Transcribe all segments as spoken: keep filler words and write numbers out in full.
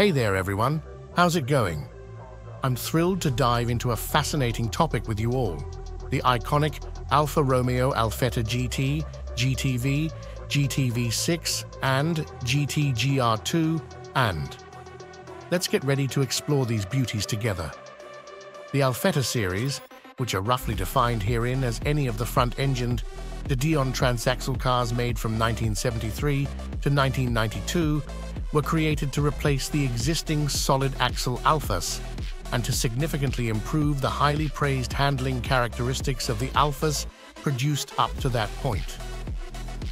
Hey there everyone, how's it going? I'm thrilled to dive into a fascinating topic with you all, the iconic Alfa Romeo Alfetta G T, G T V, G T V six and G T G R two and. Let's get ready to explore these beauties together. The Alfetta series, which are roughly defined herein as any of the front-engined, the Dion transaxle cars made from nineteen seventy-three to nineteen ninety-two, were created to replace the existing solid axle Alfas and to significantly improve the highly praised handling characteristics of the Alfas produced up to that point.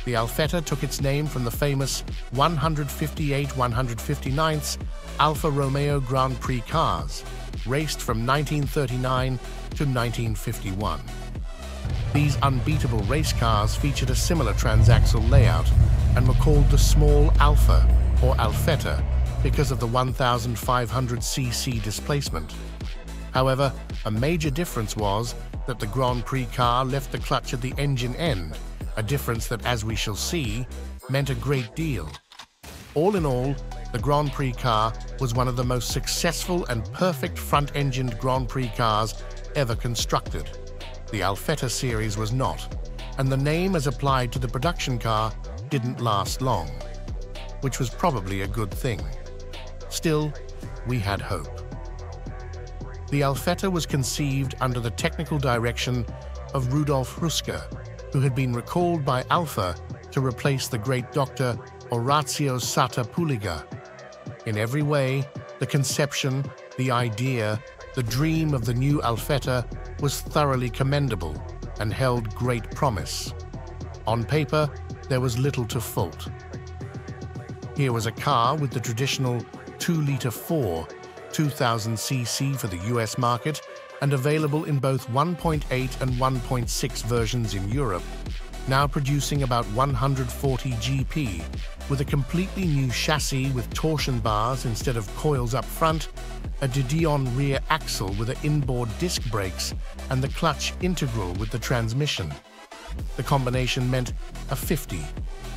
The Alfetta took its name from the famous one fifty-eight one fifty-ninth Alfa Romeo Grand Prix cars, raced from nineteen thirty-nine to nineteen fifty-one. These unbeatable race cars featured a similar transaxle layout and were called the small Alfa or Alfetta because of the fifteen hundred c c displacement. However, a major difference was that the Grand Prix car left the clutch at the engine end, a difference that, as we shall see, meant a great deal. All in all, the Grand Prix car was one of the most successful and perfect front-engined Grand Prix cars ever constructed. The Alfetta series was not, and the name as applied to the production car didn't last long, which was probably a good thing. Still, we had hope. The Alfetta was conceived under the technical direction of Rudolf Ruska, who had been recalled by Alfa to replace the great Doctor Orazio Sata Puliga. In every way, the conception, the idea, the dream of the new Alfetta was thoroughly commendable and held great promise. On paper, there was little to fault. Here was a car with the traditional two litre four, two thousand c c for the U S market and available in both one point eight and one point six versions in Europe, now producing about one hundred forty g p, with a completely new chassis with torsion bars instead of coils up front, a Dion rear axle with an inboard disc brakes and the clutch integral with the transmission. The combination meant a fifty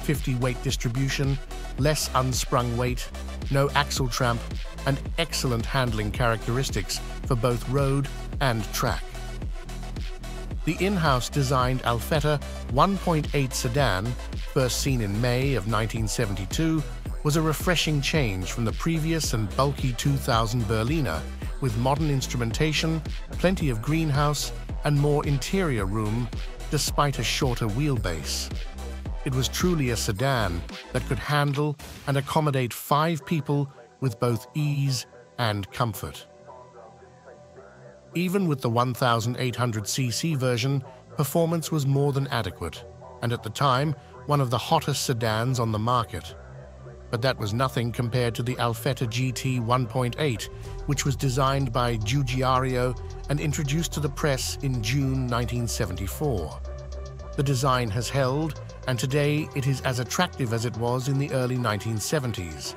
fifty weight distribution, less unsprung weight, no axle tramp, and excellent handling characteristics for both road and track. The in-house designed Alfetta one point eight sedan, first seen in May of nineteen seventy-two, was a refreshing change from the previous and bulky two thousand Berliner, with modern instrumentation, plenty of greenhouse, and more interior room, despite a shorter wheelbase. It was truly a sedan that could handle and accommodate five people with both ease and comfort. Even with the eighteen hundred c c version, performance was more than adequate, and at the time, one of the hottest sedans on the market. But that was nothing compared to the Alfetta G T one point eight, which was designed by Giugiaro and introduced to the press in June nineteen seventy-four. The design has held, and today it is as attractive as it was in the early nineteen seventies.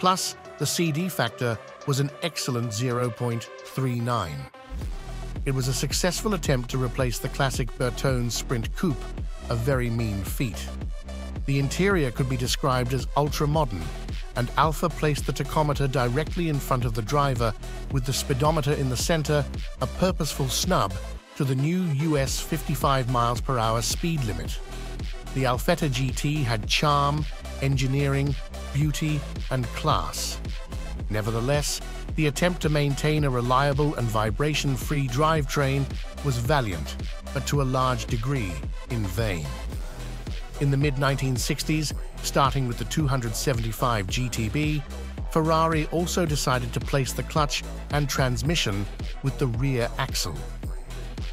Plus, the C D factor was an excellent zero point three nine. It was a successful attempt to replace the classic Bertone Sprint Coupe, a very mean feat. The interior could be described as ultra-modern, and Alfa placed the tachometer directly in front of the driver, with the speedometer in the center, a purposeful snub to the new U S fifty-five miles per hour speed limit. The Alfetta G T had charm, engineering, beauty, and class. Nevertheless, the attempt to maintain a reliable and vibration-free drivetrain was valiant, but to a large degree, in vain. In the mid nineteen sixties, starting with the two seventy-five G T B, Ferrari also decided to place the clutch and transmission with the rear axle.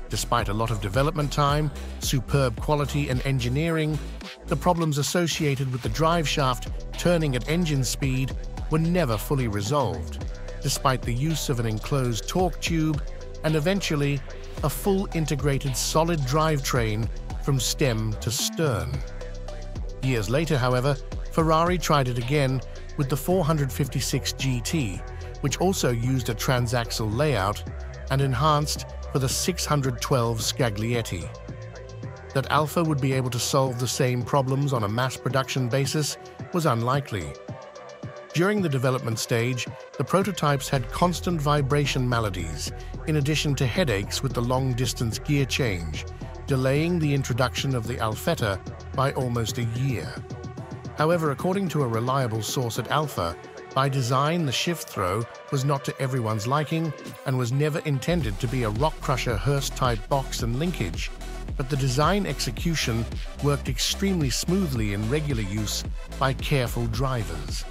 Despite a lot of development time, superb quality and engineering, the problems associated with the driveshaft turning at engine speed were never fully resolved, despite the use of an enclosed torque tube and eventually a full integrated solid drivetrain from stem to stern. Years later, however, Ferrari tried it again with the four fifty-six G T, which also used a transaxle layout and enhanced for the six twelve Scaglietti. That Alfa would be able to solve the same problems on a mass production basis was unlikely. During the development stage, the prototypes had constant vibration maladies, in addition to headaches with the long-distance gear change, delaying the introduction of the Alfetta by almost a year. However, according to a reliable source at Alfa, by design the shift throw was not to everyone's liking and was never intended to be a rock-crusher Hurst-type box and linkage, but the design execution worked extremely smoothly in regular use by careful drivers.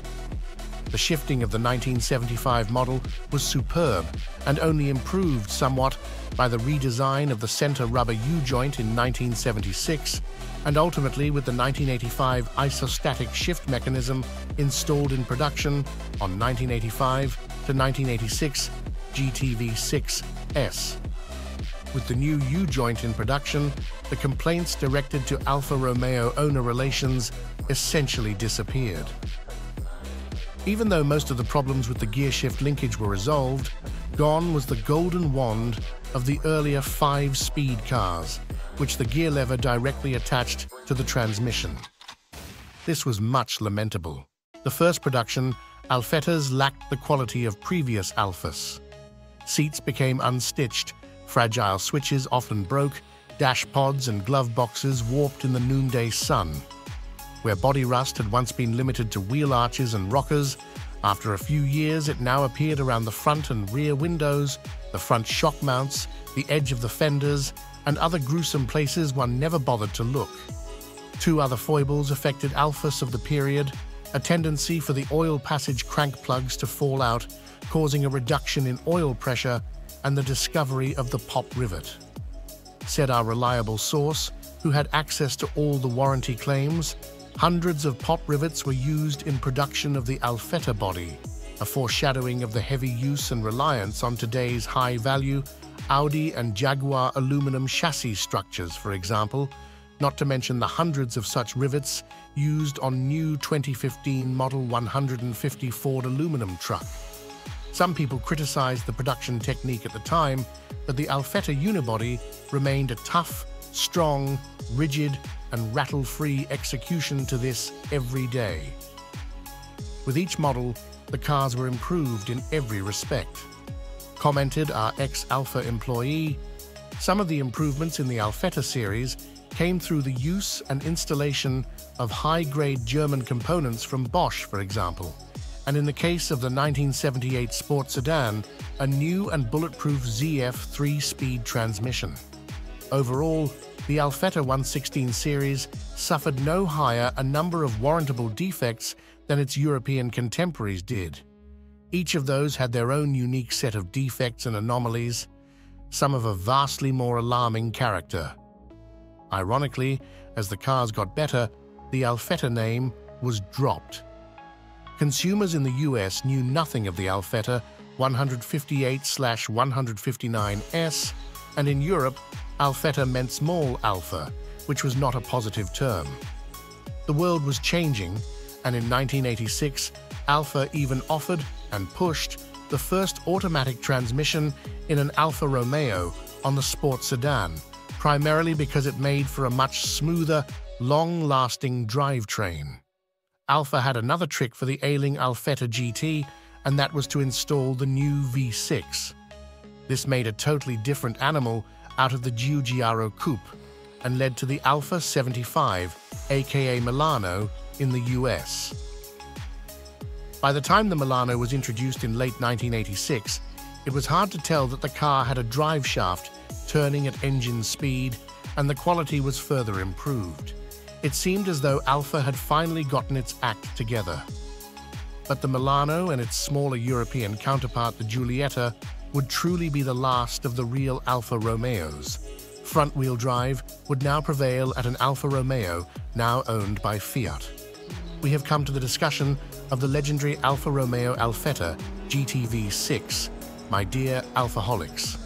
The shifting of the nineteen seventy-five model was superb and only improved somewhat by the redesign of the center rubber U-joint in nineteen seventy-six and ultimately with the nineteen eighty-five isostatic shift mechanism installed in production on nineteen eighty-five to nineteen eighty-six G T V six S. With the new U-joint in production, the complaints directed to Alfa Romeo owner relations essentially disappeared. Even though most of the problems with the gearshift linkage were resolved, gone was the golden wand of the earlier five-speed cars, which the gear lever directly attached to the transmission. This was much lamentable. The first production, Alfettas lacked the quality of previous Alfas. Seats became unstitched, fragile switches often broke, dash pods and glove boxes warped in the noonday sun. Where body rust had once been limited to wheel arches and rockers, after a few years it now appeared around the front and rear windows, the front shock mounts, the edge of the fenders, and other gruesome places one never bothered to look. Two other foibles affected Alfas of the period, a tendency for the oil passage crank plugs to fall out, causing a reduction in oil pressure, and the discovery of the pop rivet. Said our reliable source, who had access to all the warranty claims, hundreds of pop rivets were used in production of the Alfetta body, a foreshadowing of the heavy use and reliance on today's high-value Audi and Jaguar aluminum chassis structures, for example, not to mention the hundreds of such rivets used on new twenty fifteen Model one fifty Ford aluminum truck. Some people criticized the production technique at the time, but the Alfetta unibody remained a tough, strong, rigid, and rattle-free execution to this every day. With each model, the cars were improved in every respect. Commented our ex-Alfa employee, some of the improvements in the Alfetta series came through the use and installation of high-grade German components from Bosch, for example, and in the case of the nineteen seventy-eight sport sedan, a new and bulletproof Z F three-speed transmission. Overall, the Alfetta one sixteen series suffered no higher a number of warrantable defects than its European contemporaries did. Each of those had their own unique set of defects and anomalies, some of a vastly more alarming character. Ironically, as the cars got better, the Alfetta name was dropped. Consumers in the U S knew nothing of the Alfetta one fifty-eight one fifty-nine S, and in Europe, Alfetta meant small alpha, which was not a positive term. The world was changing, and in nineteen eighty-six, Alfa even offered and pushed the first automatic transmission in an Alfa Romeo on the sports sedan, primarily because it made for a much smoother, long-lasting drivetrain. Alfa had another trick for the ailing Alfetta G T, and that was to install the new V six. This made a totally different animal out of the Giugiaro coupe and led to the Alfa seventy-five, aka Milano, in the U S. By the time the Milano was introduced in late nineteen eighty-six, it was hard to tell that the car had a drive shaft turning at engine speed, and the quality was further improved. It seemed as though Alfa had finally gotten its act together. But the Milano and its smaller European counterpart, the Giulietta, would truly be the last of the real Alfa Romeos. Front-wheel drive would now prevail at an Alfa Romeo now owned by Fiat. We have come to the discussion of the legendary Alfa Romeo Alfetta G T V six, my dear Alfaholics.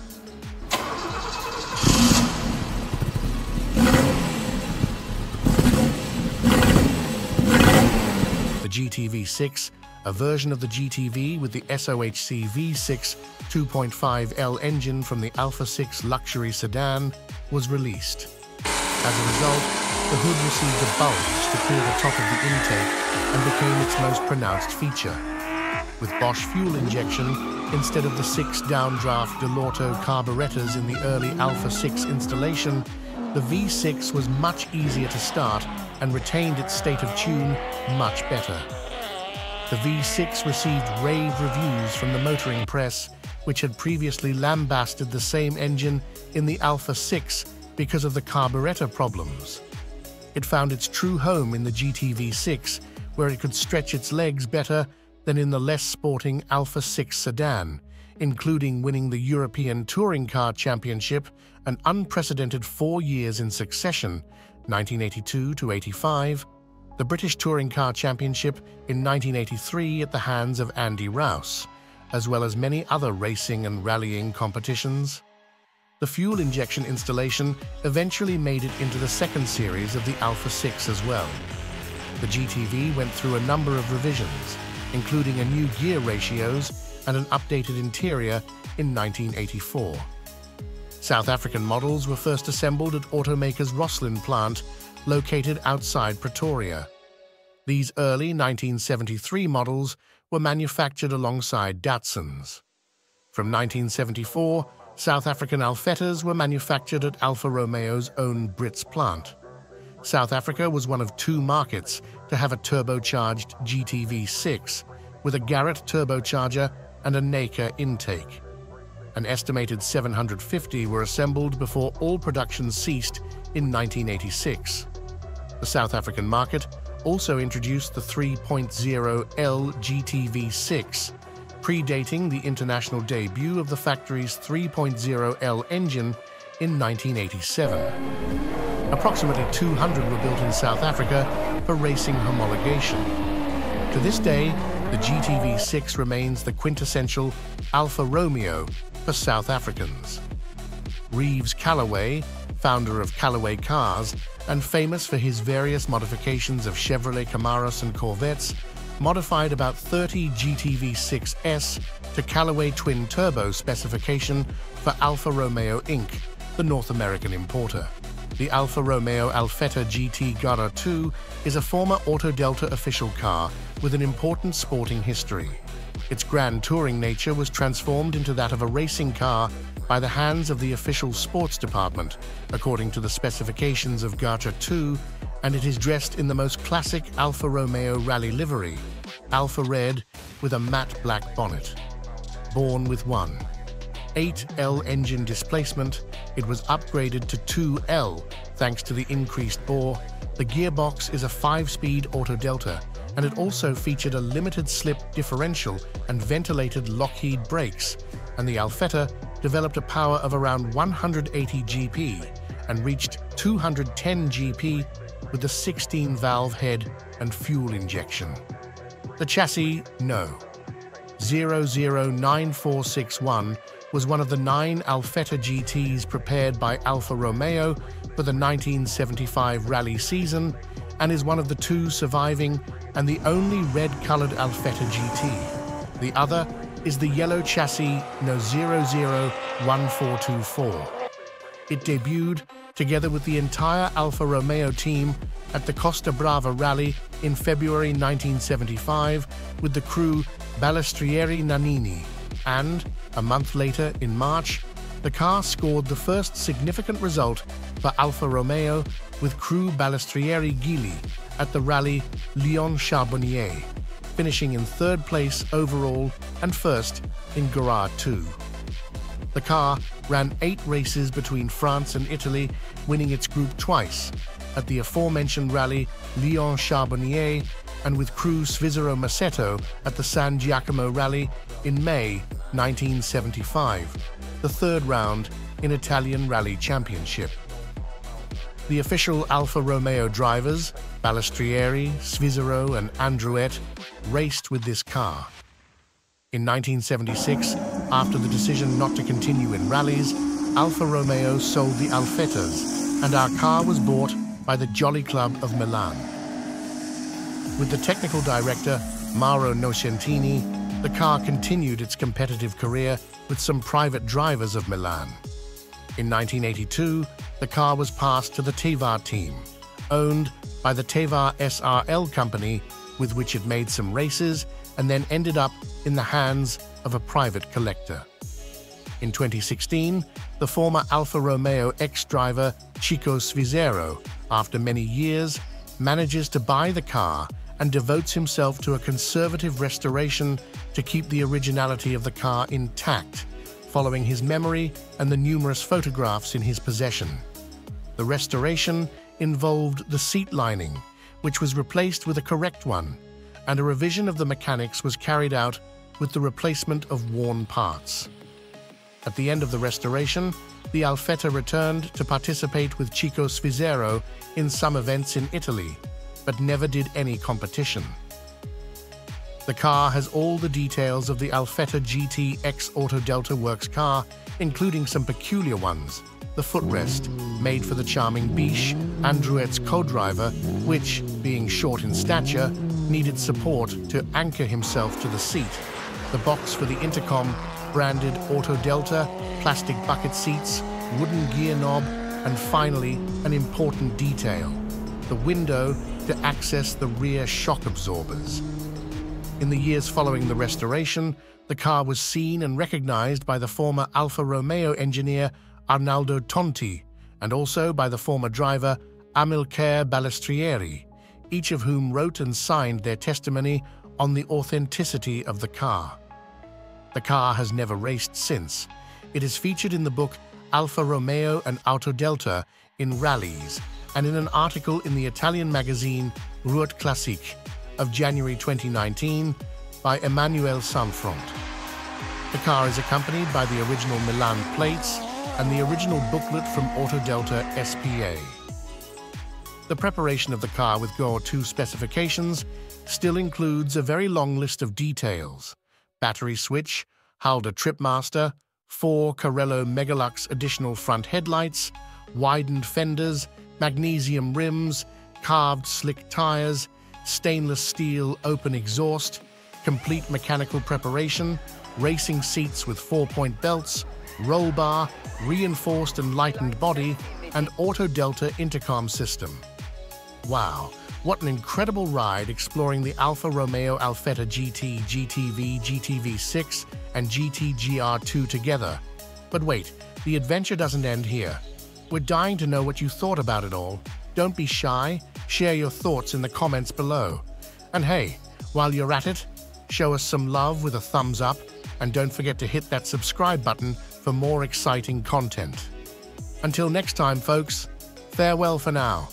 The G T V six, a version of the G T V with the S O H C V six two point five L engine from the Alfa six luxury sedan, was released. As a result, the hood received a bulge to clear the top of the intake and became its most pronounced feature. with Bosch fuel injection instead of the six downdraft Dell'Orto carburetors in the early Alfa six installation, the V six was much easier to start and retained its state of tune much better. The V six received rave reviews from the motoring press, which had previously lambasted the same engine in the Alfa six because of the carburetor problems. It found its true home in the G T V six, where it could stretch its legs better than in the less sporting Alfa six sedan, including winning the European Touring Car Championship an unprecedented four years in succession, nineteen eighty-two to eighty-five, the British Touring Car Championship in nineteen eighty-three at the hands of Andy Rouse, as well as many other racing and rallying competitions. The fuel injection installation eventually made it into the second series of the Alfa six as well. The G T V went through a number of revisions, including a new gear ratios and an updated interior in nineteen eighty-four. South African models were first assembled at automaker's Rosslyn plant, located outside Pretoria. These early nineteen seventy-three models were manufactured alongside Datsuns. From nineteen seventy-four, South African Alfettas were manufactured at Alfa Romeo's own Brits plant. South Africa was one of two markets to have a turbocharged G T V six, with a Garrett turbocharger and a NACA intake. An estimated seven hundred fifty were assembled before all production ceased in nineteen eighty-six. The South African market also introduced the three point oh L G T V six, predating the international debut of the factory's three point oh L engine in nineteen eighty-seven. Approximately two hundred were built in South Africa for racing homologation. To this day, the G T V six remains the quintessential Alfa Romeo for South Africans. Reeves Callaway, founder of Callaway Cars and famous for his various modifications of Chevrolet Camaros and Corvettes, modified about thirty G T V six S to Callaway twin turbo specification for Alfa Romeo Incorporated, the North American importer. The Alfa Romeo Alfetta G T Garda two is a former Autodelta official car with an important sporting history. Its grand touring nature was transformed into that of a racing car by the hands of the official sports department, according to the specifications of Garda two, and it is dressed in the most classic Alfa Romeo rally livery, Alfa Red with a matte black bonnet. Born with one eight L engine displacement, it was upgraded to two L thanks to the increased bore. The gearbox is a five-speed Autodelta, and it also featured a limited slip differential and ventilated Lockheed brakes, and the Alfetta developed a power of around one hundred eighty G P and reached two hundred ten G P with the sixteen valve head and fuel injection. The chassis No. zero zero nine four six one was one of the nine Alfetta G Ts prepared by Alfa Romeo for the nineteen seventy-five rally season, and is one of the two surviving and the only red-colored Alfetta G T. The other is the yellow chassis No. zero zero one four two four. It debuted, together with the entire Alfa Romeo team, at the Costa Brava rally in February nineteen seventy-five with the crew Balestrieri Nanini, and, a month later in March, the car scored the first significant result for Alfa Romeo with crew Balestrieri Gili at the rally Lyon-Charbonnier, finishing in third place overall and first in Garda two. The car ran eight races between France and Italy, winning its group twice, at the aforementioned rally Lyon-Charbonnier and with crew Svisero at the San Giacomo rally in May nineteen seventy-five, the third round in Italian Rally Championship. The official Alfa Romeo drivers, Balestrieri, Svisero and Androuette, raced with this car. In nineteen seventy-six, after the decision not to continue in rallies, Alfa Romeo sold the Alfettas, and our car was bought by the Jolly Club of Milan. With the technical director, Mauro Nocentini, the car continued its competitive career with some private drivers of Milan. In nineteen eighty-two, the car was passed to the Tevar team, owned by the Tevar S R L company, with which it made some races and then ended up in the hands of a private collector. In twenty sixteen, the former Alfa Romeo ex-driver Chico Svizzero, after many years, manages to buy the car and devotes himself to a conservative restoration to keep the originality of the car intact, following his memory and the numerous photographs in his possession. The restoration involved the seat lining, which was replaced with a correct one, and a revision of the mechanics was carried out with the replacement of worn parts. At the end of the restoration, the Alfetta returned to participate with Chico Svizzero in some events in Italy, but never did any competition. The car has all the details of the Alfetta G T X Auto Delta Works car, including some peculiar ones, the footrest, made for the charming Biche, Androuette's co-driver, which, being short in stature, needed support to anchor himself to the seat, the box for the intercom, branded Auto Delta, plastic bucket seats, wooden gear knob, and finally, an important detail, the window to access the rear shock absorbers. In the years following the restoration, the car was seen and recognized by the former Alfa Romeo engineer Arnaldo Tonti, and also by the former driver Amilcare Balestrieri, each of whom wrote and signed their testimony on the authenticity of the car. The car has never raced since. It is featured in the book Alfa Romeo and Auto Delta in rallies, and in an article in the Italian magazine Ruot Classique of January twenty nineteen by Emmanuel Sanfront. The car is accompanied by the original Milan plates and the original booklet from Auto Delta S P A. The preparation of the car with Gore two specifications still includes a very long list of details: battery switch, Halder Tripmaster, four Carrello Megalux additional front headlights, widened fenders, magnesium rims, carved slick tires, stainless steel open exhaust, complete mechanical preparation, racing seats with four-point belts, roll bar, reinforced and lightened body, and Auto Delta intercom system. Wow! What an incredible ride exploring the Alfa Romeo Alfetta G T, G T V, G T V six, and G T G R two together. But wait, the adventure doesn't end here. We're dying to know what you thought about it all. Don't be shy, share your thoughts in the comments below. And hey, while you're at it, show us some love with a thumbs up, and don't forget to hit that subscribe button for more exciting content. Until next time, folks, farewell for now.